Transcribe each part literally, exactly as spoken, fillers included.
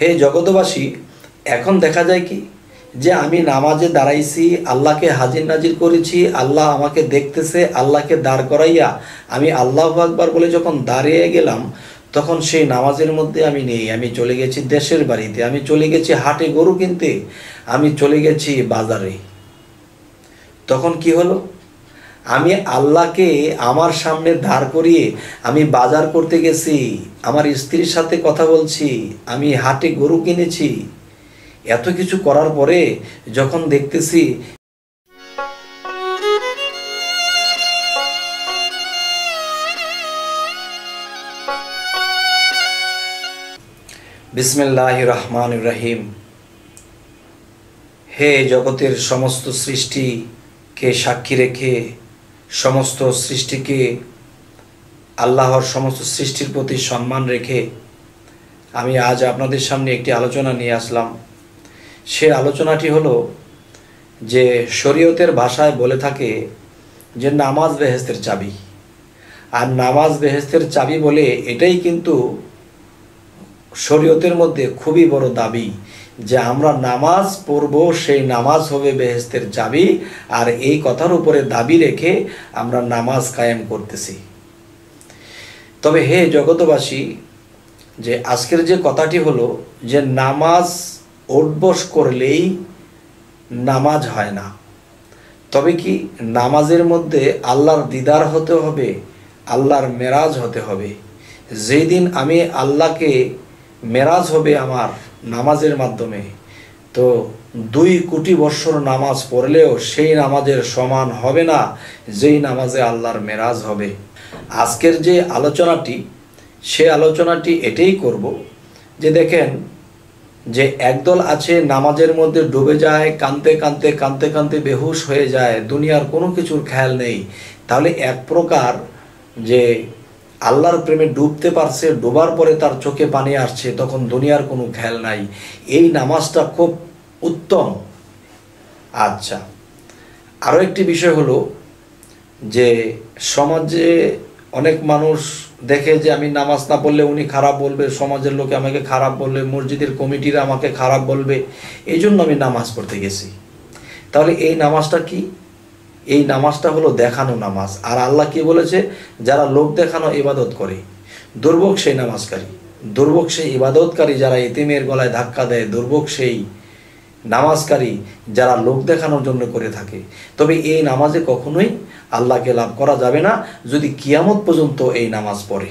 হে জগতবাসী, এখন দেখা যায় কি যে আমি নামাজে দাঁড়াইছি, আল্লাহকে হাজির নাজির করেছি, আল্লাহ আমাকে দেখতেছে, আল্লাহকে দাঁড় করাইয়া আমি আল্লাহু আকবার বলে যখন দাঁড়িয়ে গেলাম, তখন সেই নামাজের মধ্যে আমি নেই, আমি চলে গেছি দেশের বাড়িতে, আমি চলে গেছি হাটে গরু কিনতে, আমি চলে গেছি বাজারে। তখন কি হলো? আমি আল্লাহকে আমার সামনে দাঁড় করিয়ে আমি বাজার করতে গেছি, আমার স্ত্রীর সাথে কথা বলছি, আমি হাটে গরু কিনেছি। এত কিছু করার পরে যখন দেখতেছি বিসমিল্লাহির রহমানির রহিম, হে জগতের সমস্ত সৃষ্টিকে সাক্ষী রেখে সমস্ত সৃষ্টিকে আল্লাহর সমস্ত সৃষ্টির প্রতি সম্মান রেখে আমি আজ আপনাদের সামনে একটি আলোচনা নিয়ে আসলাম। সে আলোচনাটি হলো যে শরীয়তের ভাষায় বলে থাকে যে নামাজ বেহেস্তের চাবি, আর নামাজ বেহেস্তের চাবি বলে এটাই কিন্তু শরীয়তের মধ্যে খুবই বড় দাবি যে আমরা নামাজ পড়ব, সেই নামাজ হবে বেহেস্তের চাবি। আর এই কথার উপরে দাবি রেখে আমরা নামাজ কায়েম করতেছি। তবে হে জগতবাসী, যে আজকের যে কথাটি হলো যে নামাজ অভ্যাস করলেই নামাজ হয় না। তবে কি নামাজের মধ্যে আল্লাহর দিদার হতে হবে, আল্লাহর মেরাজ হতে হবে। যেদিন আমি আল্লাহকে মেরাজ হবে আমার নামাজের মাধ্যমে, তো দুই কোটি বৎসর নামাজ পড়লেও সেই নামাজের সমান হবে না যেই নামাজে আল্লাহর মেরাজ হবে। আজকের যে আলোচনাটি, সে আলোচনাটি এটাই করব যে দেখেন যে একদল আছে নামাজের মধ্যে ডুবে যায়, কাঁদতে কাঁদতে কাঁদতে কাঁদতে বেহুশ হয়ে যায়, দুনিয়ার কোনো কিছুর খেয়াল নেই। তাহলে এক প্রকার যে আল্লাহর প্রেমে ডুবতে পারছে, ডোবার পরে তার চোখে পানি আসছে, তখন দুনিয়ার কোনো খেয়াল নাই। এই নামাজটা খুব উত্তম। আচ্ছা, আরও একটি বিষয় হলো যে সমাজে অনেক মানুষ দেখে যে আমি নামাজ না পড়লে উনি খারাপ বলবে, সমাজের লোকে আমাকে খারাপ বলবে, মসজিদের কমিটিরা আমাকে খারাপ বলবে, এই জন্য আমি নামাজ পড়তে গেছি। তাহলে এই নামাজটা কি? এই নামাজটা হলো দেখানো নামাজ। আর আল্লাহ কি বলেছে? যারা লোক দেখানো ইবাদত করে, দুর্ভোগ সেই নামাজকারী, দুর্ভোগ সেই ইবাদতকারী, যারা ইতিমের গলায় ধাক্কা দেয়, দুর্ভোগ সেই নামাজকারী যারা লোক দেখানোর জন্য করে থাকে। তবে এই নামাজে কখনোই আল্লাহকে লাভ করা যাবে না যদি কিয়ামত পর্যন্ত এই নামাজ পড়ে।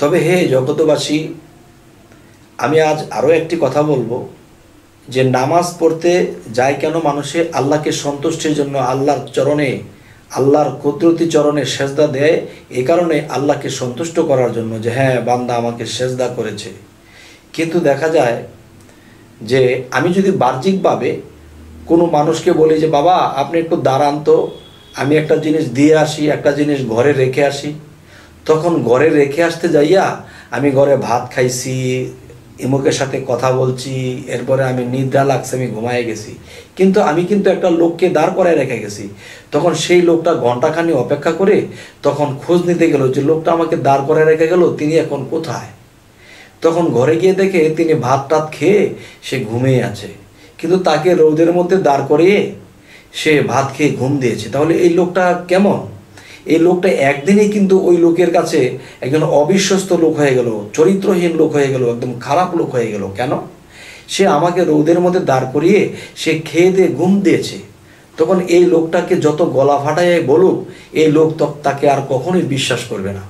তবে হে জগতবাসী, আমি আজ আরও একটি কথা বলবো যে নামাজ পড়তে যায় কেন মানুষে? আল্লাহকে সন্তুষ্টির জন্য, আল্লাহর চরণে, আল্লাহর কুদরতি চরণে সেজদা দেয় এ কারণে, আল্লাহকে সন্তুষ্ট করার জন্য যে হ্যাঁ বান্দা আমাকে সেজদা করেছে। কিন্তু দেখা যায় যে আমি যদি বাহ্যিকভাবে কোনো মানুষকে বলি যে বাবা আপনি একটু দাঁড়ান তো, আমি একটা জিনিস দিয়ে আসি, একটা জিনিস ঘরে রেখে আসি, তখন ঘরে রেখে আসতে যাইয়া আমি ঘরে ভাত খাইছি, ইমুকের সাথে কথা বলছি, এরপরে আমি নিদ্রা লাগছে, আমি ঘুমায় গেছি, কিন্তু আমি কিন্তু একটা লোককে দাঁড় করায় রেখে গেছি। তখন সেই লোকটা ঘন্টাখানি অপেক্ষা করে তখন খোঁজ নিতে গেল যে লোকটা আমাকে দাঁড় করায় রেখে গেল তিনি এখন কোথায়। তখন ঘরে গিয়ে দেখে তিনি ভাত টাত খেয়ে সে ঘুমিয়ে আছে, কিন্তু তাকে রোদের মধ্যে দাঁড় করিয়ে সে ভাত খেয়ে ঘুম দিয়েছে। তাহলে এই লোকটা কেমন? এই লোকটা একদিনেই কিন্তু ওই লোকের কাছে একজন অবিশ্বস্ত লোক হয়ে গেল, চরিত্রহীন লোক হয়ে গেল, একদম খারাপ লোক হয়ে গেল। কেন? সে আমাকে রোদের মধ্যে দাঁড় করিয়ে সে খেয়ে দিয়ে ঘুম দিয়েছে। তখন এই লোকটাকে যত গলা ফাটায় বলুক, এই লোক তাকে আর কখনোই বিশ্বাস করবে না।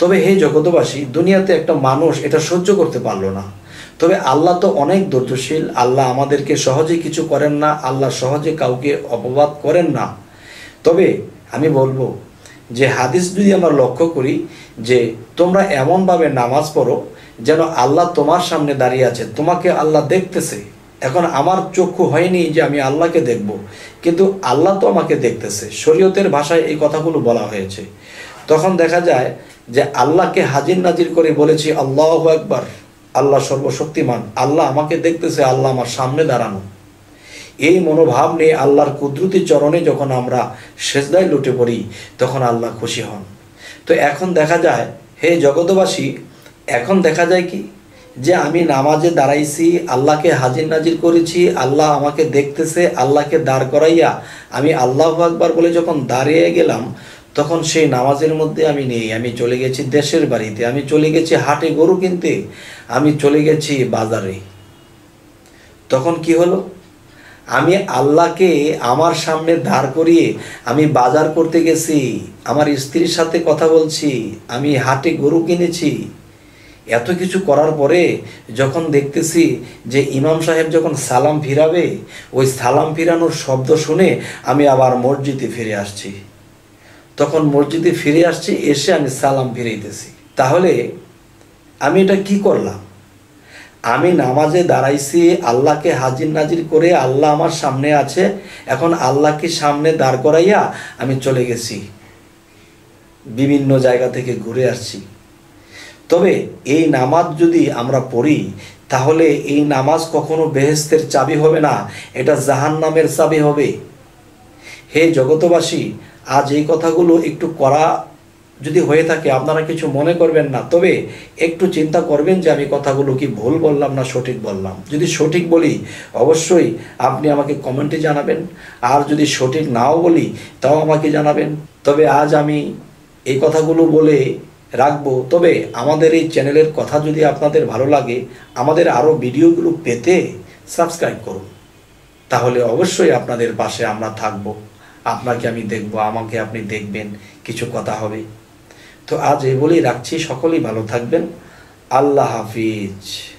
তবে হে জগতবাসী, দুনিয়াতে একটা মানুষ এটা সহ্য করতে পারলো না। তবে আল্লাহ তো অনেক ধৈর্যশীল, আল্লাহ আমাদেরকে সহজে কিছু করেন না, আল্লাহ সহজে কাউকে অপবাদ করেন না। তবে আমি বলবো যে হাদিস যদি আমরা লক্ষ্য করি যে তোমরা এমনভাবে নামাজ পড়ো যেন আল্লাহ তোমার সামনে দাঁড়িয়ে আছে, তোমাকে আল্লাহ দেখতেছে। এখন আমার চক্ষু হয়নি যে আমি আল্লাহকে দেখব, কিন্তু আল্লাহ তো আমাকে দেখতেছে। শরীয়তের ভাষায় এই কথাগুলো বলা হয়েছে। তখন দেখা যায় যে আল্লাহকে হাজির নাজির করে বলেছি আল্লাহু আকবার, আল্লাহ সর্বশক্তিমান, আল্লাহ আমাকে দেখতেছে, আল্লাহ আমার সামনে দাঁড়ানো। এই মনোভাব নিয়ে আল্লাহর কুদরতি চরণে যখন আমরা সেজদায় লুটে পড়ি তখন আল্লাহ খুশি হন। তো এখন দেখা যায় হে জগতবাসী, এখন দেখা যায় কি যে আমি নামাজে দাঁড়াইছি, আল্লাহকে হাজির নাজির করেছি, আল্লাহ আমাকে দেখতেছে, আল্লাহকে দাঁড় করাইয়া আমি আল্লাহু আকবার বলে যখন দাঁড়িয়ে গেলাম, তখন সেই নামাজের মধ্যে আমি নেই, আমি চলে গেছি দেশের বাড়িতে, আমি চলে গেছি হাটে গরু কিনতে, আমি চলে গেছি বাজারে। তখন কি হলো? আমি আল্লাহকে আমার সামনে দাঁড় করিয়ে আমি বাজার করতে গেছি, আমার স্ত্রীর সাথে কথা বলছি, আমি হাটে গরু কিনেছি। এত কিছু করার পরে যখন দেখতেছি যে ইমাম সাহেব যখন সালাম ফিরাবে, ওই সালাম ফিরানোর শব্দ শুনে আমি আবার মসজিদে ফিরে আসছি। তখন মসজিদে ফিরে আসছি, এসে আমি সালাম ফিরাইতেছি। তাহলে আমি এটা কি করলাম? আমি নামাজে দাঁড়াইছি, আল্লাহকে হাজির নাজির করে আল্লাহ আমার সামনে আছে, এখন আল্লাহকে সামনে দাঁড় করাইয়া আমি চলে গেছি, বিভিন্ন জায়গা থেকে ঘুরে আসছি। তবে এই নামাজ যদি আমরা পড়ি, তাহলে এই নামাজ কখনো বেহেশতের চাবি হবে না, এটা জাহান্নামের চাবি হবে। হে জগতবাসী, আজ এই কথাগুলো একটু করা যদি হয়ে থাকে আপনারা কিছু মনে করবেন না, তবে একটু চিন্তা করবেন যে আমি কথাগুলো কি ভুল বললাম না সঠিক বললাম। যদি সঠিক বলি অবশ্যই আপনি আমাকে কমেন্টে জানাবেন, আর যদি সঠিক নাও বলি তাও আমাকে জানাবেন। তবে আজ আমি এই কথাগুলো বলে রাখবো। তবে আমাদের এই চ্যানেলের কথা যদি আপনাদের ভালো লাগে, আমাদের আরও ভিডিওগুলো পেতে সাবস্ক্রাইব করুন, তাহলে অবশ্যই আপনাদের পাশে আমরা থাকবো, আপনাকে আমি দেখবো, আমাকে আপনি দেখবেন, কিছু কথা হবে। তো আজ এই বলেই রাখছি, সকলেই ভালো থাকবেন। আল্লাহ হাফিজ।